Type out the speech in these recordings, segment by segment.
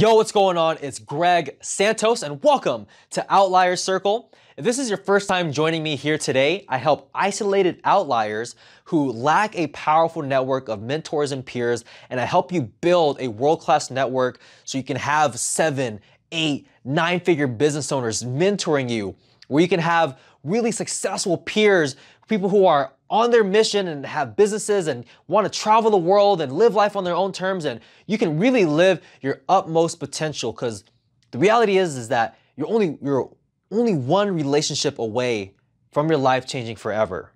Yo, what's going on? It's Greg Santos and welcome to Outlier Circle. If this is your first time joining me here today, I help isolated outliers who lack a powerful network of mentors and peers, and I help you build a world-class network so you can have 7, 8, 9-figure business owners mentoring you, where you can have really successful peers, people who are on their mission and have businesses and want to travel the world and live life on their own terms, and you can really live your utmost potential, because the reality is that you're only one relationship away from your life changing forever.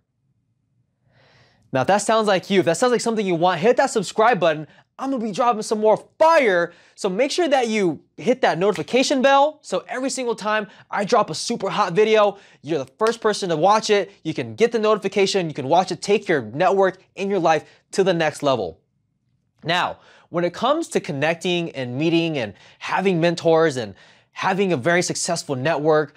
Now, if that sounds like you, if that sounds like something you want, hit that subscribe button. I'm gonna be dropping some more fire, so make sure that you hit that notification bell so every single time I drop a super hot video, you're the first person to watch it. You can get the notification, you can watch it, take your network and your life to the next level. Now, when it comes to connecting and meeting and having mentors and having a very successful network,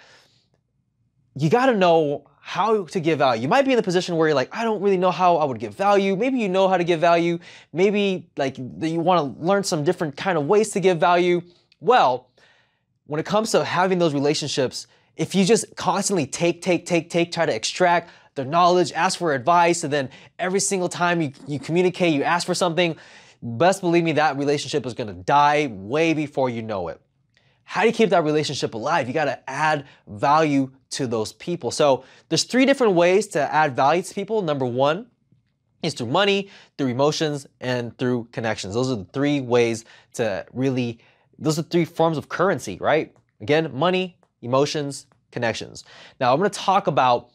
you gotta know how to give value. You might be in the position where you're like, I don't really know how I would give value. Maybe you know how to give value. Maybe like you want to learn some different kind of ways to give value. Well, when it comes to having those relationships, if you just constantly take, try to extract their knowledge, ask for advice, and then every single time you communicate, you ask for something, best believe me, that relationship is going to die way before you know it. How do you keep that relationship alive? You got to add value to those people. So there's 3 different ways to add value to people. Number 1 is through money, through emotions, and through connections. Those are the 3 ways to really, those are 3 forms of currency, right? Again, money, emotions, connections. Now I'm going to talk about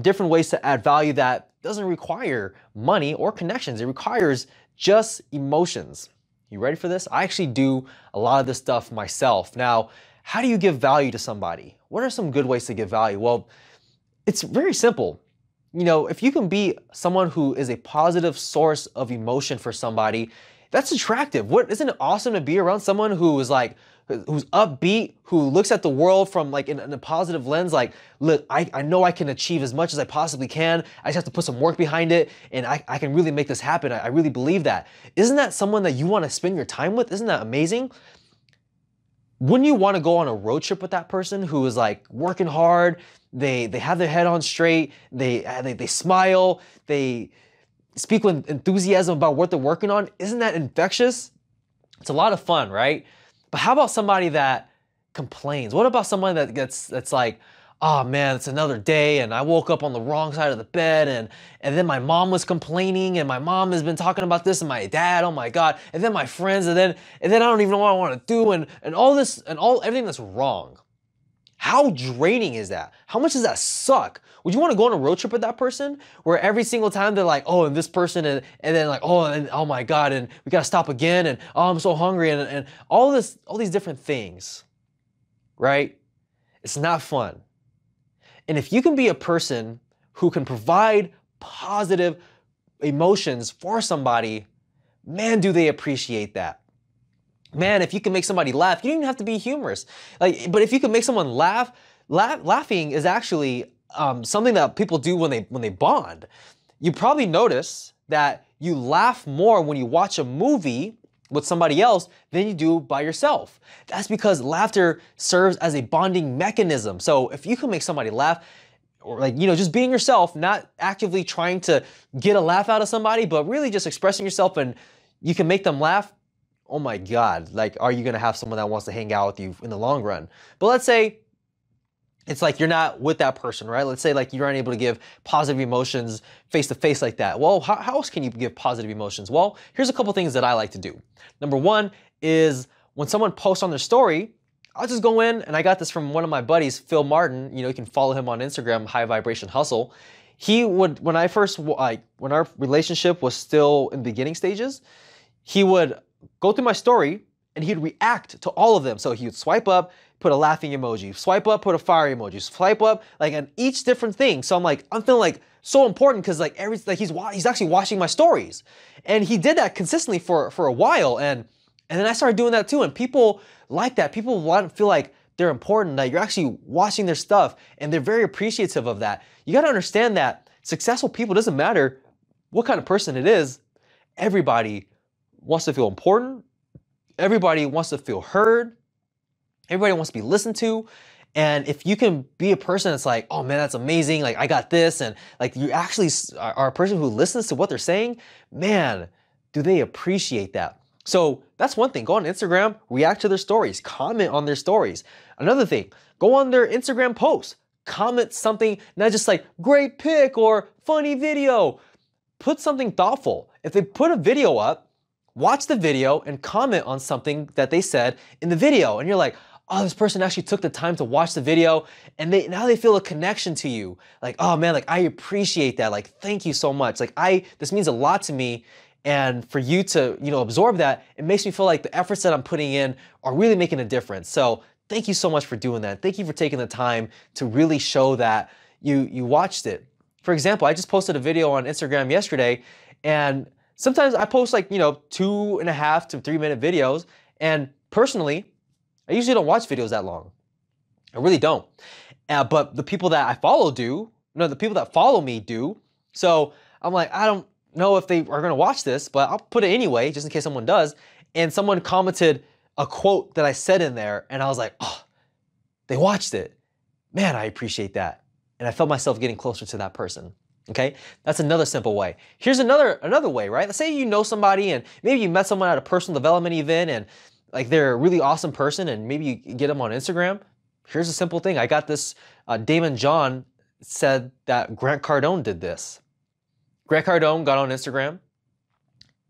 different ways to add value that doesn't require money or connections. It requires just emotions. You ready for this? I actually do a lot of this stuff myself. Now, how do you give value to somebody? What are some good ways to give value? Well, it's very simple. You know, if you can be someone who is a positive source of emotion for somebody, that's attractive. What, isn't it awesome to be around someone who is like, who's upbeat, who looks at the world from like in a positive lens, like, look, I know I can achieve as much as I possibly can. I just have to put some work behind it and I can really make this happen. I really believe that. Isn't that someone that you want to spend your time with? Isn't that amazing? Wouldn't you want to go on a road trip with that person who is like working hard? They have their head on straight. They smile. They speak with enthusiasm about what they're working on. Isn't that infectious? It's a lot of fun, right? But how about somebody that complains? What about someone that that's like, oh man, it's another day and I woke up on the wrong side of the bed and then my mom was complaining and my mom has been talking about this and my dad, oh my God, and then my friends and then I don't even know what I want to do and all this and all everything that's wrong. How draining is that? How much does that suck? Would you want to go on a road trip with that person where every single time they're like, oh, and this person, and then like, oh, and oh my God, and we got to stop again, and oh, I'm so hungry, and all this, all these different things, right? It's not fun. And if you can be a person who can provide positive emotions for somebody, man, do they appreciate that. Man, if you can make somebody laugh, you don't even have to be humorous. Like, but if you can make someone laugh, laughing is actually something that people do when they bond. You probably notice that you laugh more when you watch a movie with somebody else than you do by yourself. That's because laughter serves as a bonding mechanism. So if you can make somebody laugh, or like, you know, just being yourself, not actively trying to get a laugh out of somebody, but really just expressing yourself and you can make them laugh, oh my God, like, are you gonna have someone that wants to hang out with you in the long run? But let's say it's like you're not with that person, right? Let's say like you're unable to give positive emotions face to face like that. Well, how else can you give positive emotions? Well, here's a couple things that I like to do. Number 1 is when someone posts on their story, I'll just go in, and I got this from one of my buddies, Phil Martin. You know, you can follow him on Instagram, High Vibration Hustle. He would, when our relationship was still in beginning stages, he would go through my story and he'd react to all of them. So he would swipe up, put a laughing emoji, swipe up, put a fire emoji, swipe up, like on each different thing. So I'm like, I'm feeling like so important because like every, like he's actually watching my stories. And he did that consistently for a while. And then I started doing that too. And people like that. People want to feel like they're important, that you're actually watching their stuff and they're very appreciative of that. You got to understand that successful people, doesn't matter what kind of person it is, everybody wants to feel important, Everybody wants to feel heard. Everybody wants to be listened to. And if you can be a person that's like, oh man, that's amazing, like I got this, and like you actually are a person who listens to what they're saying, man, do they appreciate that? So that's one thing. Go on Instagram, react to their stories, comment on their stories. Another thing, go on their Instagram posts, comment something, not just like great pic or funny video. Put something thoughtful. If they put a video up, watch the video and comment on something that they said in the video. And you're like, oh, this person actually took the time to watch the video, and now they feel a connection to you. Like, oh man, like I appreciate that. Like, thank you so much. Like, this means a lot to me. And for you to, you know, absorb that, it makes me feel like the efforts that I'm putting in are really making a difference. So thank you so much for doing that. Thank you for taking the time to really show that you watched it. For example, I just posted a video on Instagram yesterday, and sometimes I post like, you know, 2.5 to 3 minute videos. And personally, I usually don't watch videos that long. I really don't. But the people that I follow do. No, the people that follow me do. So I'm like, I don't know if they are gonna watch this, but I'll put it anyway, just in case someone does. And someone commented a quote that I said in there, and I was like, oh, they watched it. Man, I appreciate that. And I felt myself getting closer to that person. Okay, that's another simple way. Here's another way, right? Let's say you know somebody, and maybe you met someone at a personal development event, and like they're a really awesome person, and maybe you get them on Instagram. Here's a simple thing. I got this, Daymond John said that Grant Cardone did this. Grant Cardone got on Instagram,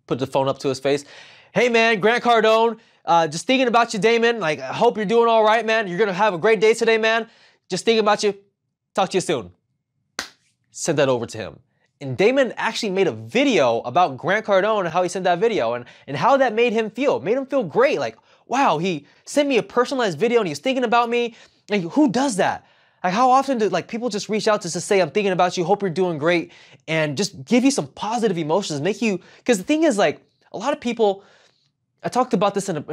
put the phone up to his face. Hey man, Grant Cardone, just thinking about you, Daymond. Like, I hope you're doing all right, man. You're gonna have a great day today, man. Just thinking about you. Talk to you soon. Sent that over to him. And Daymond actually made a video about Grant Cardone and how he sent that video and how that made him feel. It made him feel great. Like, wow, he sent me a personalized video and he was thinking about me. Like, who does that? Like, how often do like people just reach out to say, I'm thinking about you, hope you're doing great, and just give you some positive emotions, make you, because the thing is, like, a lot of people, I talked about this in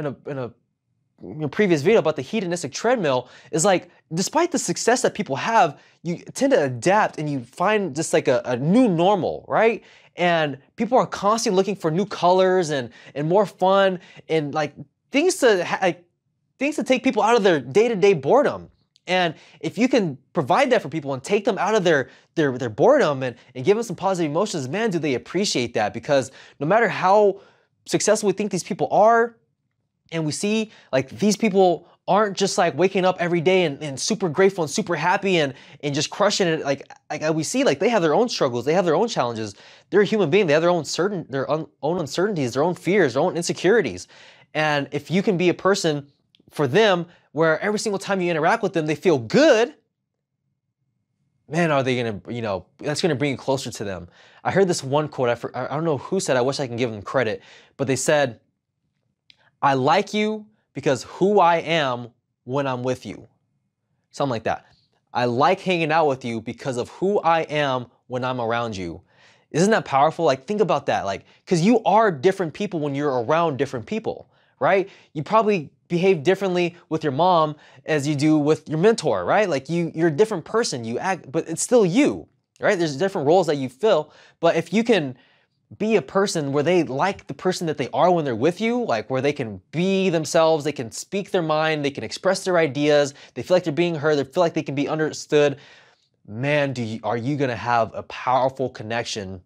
a previous video about the hedonistic treadmill, is like, despite the success that people have, you tend to adapt and you find just like a new normal, right? And people are constantly looking for new colors and more fun and like things to take people out of their day-to-day boredom. And if you can provide that for people and take them out of their boredom and give them some positive emotions, man, do they appreciate that? Because no matter how successful we think these people are, and we see like these people aren't just like waking up every day and super grateful and super happy and just crushing it. Like we see, like they have their own struggles, they have their own challenges. They're a human being. They have their own uncertainties, their own fears, their own insecurities. And if you can be a person for them where every single time you interact with them, they feel good, man, are they gonna, you know, that's gonna bring you closer to them. I heard this one quote, I don't know who said, I wish I can give them credit, but they said, I like you because who I am when I'm with you. Something like that. I like hanging out with you because of who I am when I'm around you. Isn't that powerful? Like, think about that. Like, because you are different people when you're around different people, right? You probably behave differently with your mom as you do with your mentor, right? Like, you're a different person. You act, but it's still you, right? There's different roles that you fill, but if you can be a person where they like the person that they are when they're with you, like where they can be themselves, they can speak their mind, they can express their ideas, they feel like they're being heard, they feel like they can be understood, man, are you gonna have a powerful connection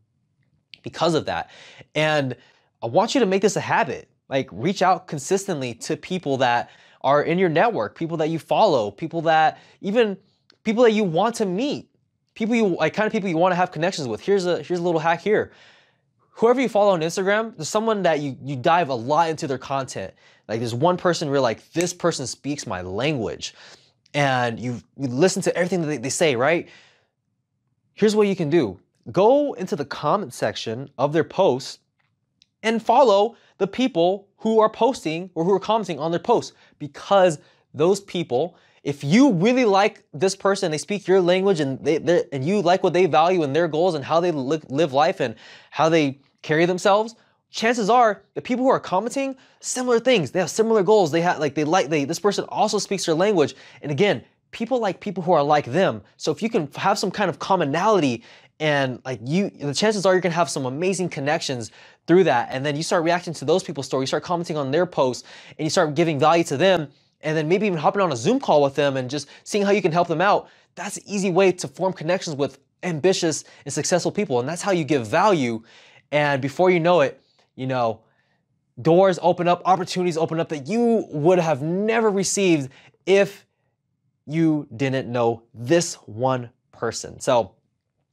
because of that? And I want you to make this a habit. Like, reach out consistently to people that are in your network, people that you follow, people that, even people that you want to meet, people you, like, kind of people you want to have connections with. Here's a little hack here. Whoever you follow on Instagram, there's someone that you dive a lot into their content. Like, there's one person where like, this person speaks my language. And you listen to everything that they say, right? Here's what you can do. Go into the comment section of their posts and follow the people who are posting or who are commenting on their posts. Because those people, if you really like this person, they speak your language and and you like what they value and their goals and how they live life and how they carry themselves, chances are the people who are commenting, similar things. They have similar goals. They have this person also speaks their language. And again, people like people who are like them. So if you can have some kind of commonality And like the chances are you're gonna have some amazing connections through that. And then you start reacting to those people's stories, you start commenting on their posts, and you start giving value to them. And then maybe even hopping on a Zoom call with them and just seeing how you can help them out. That's an easy way to form connections with ambitious and successful people. And that's how you give value. And before you know it, you know, doors open up, opportunities open up that you would have never received if you didn't know this one person. So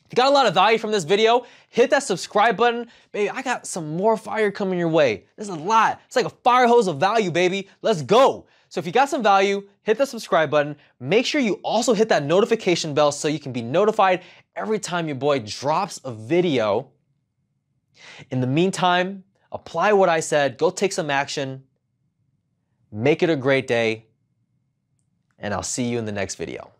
if you got a lot of value from this video, hit that subscribe button. Baby, I got some more fire coming your way. This is a lot. It's like a fire hose of value, baby. Let's go. So if you got some value, hit that subscribe button. Make sure you also hit that notification bell so you can be notified every time your boy drops a video. In the meantime, apply what I said. Go take some action. Make it a great day. And I'll see you in the next video.